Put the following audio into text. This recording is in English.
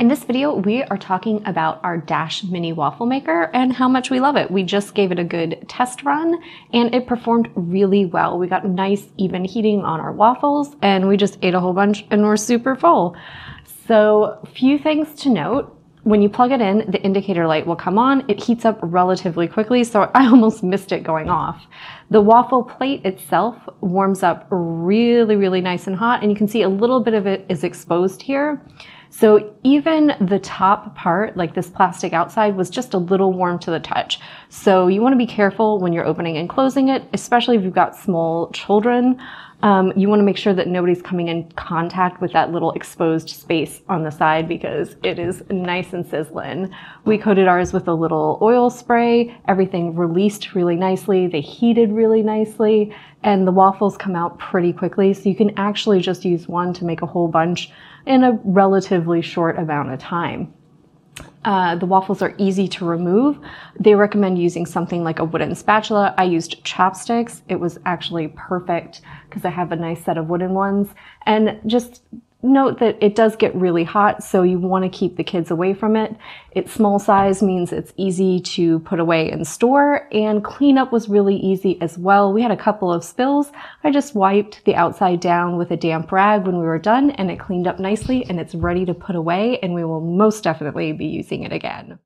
In this video, we are talking about our Dash Mini Waffle Maker and how much we love it. We just gave it a good test run and it performed really well. We got nice even heating on our waffles and we just ate a whole bunch and we're super full. So, few things to note. When you plug it in, the indicator light will come on. It heats up relatively quickly, so I almost missed it going off. The waffle plate itself warms up really, really nice and hot, and you can see a little bit of it is exposed here. So even the top part, like this plastic outside, was just a little warm to the touch. So you want to be careful when you're opening and closing it, especially if you've got small children. You want to make sure that nobody's coming in contact with that little exposed space on the side because it is nice and sizzling. We coated ours with a little oil spray. Everything released really nicely. They heated really nicely and the waffles come out pretty quickly. So you can actually just use one to make a whole bunch in a relatively short amount of time. The waffles are easy to remove. They recommend using something like a wooden spatula. I used chopsticks. It was actually perfect because I have a nice set of wooden ones. And just note that it does get really hot, so you want to keep the kids away from it. Its small size means it's easy to put away and store, and cleanup was really easy as well. We had a couple of spills. I just wiped the outside down with a damp rag when we were done, and it cleaned up nicely, and it's ready to put away, and we will most definitely be using it again.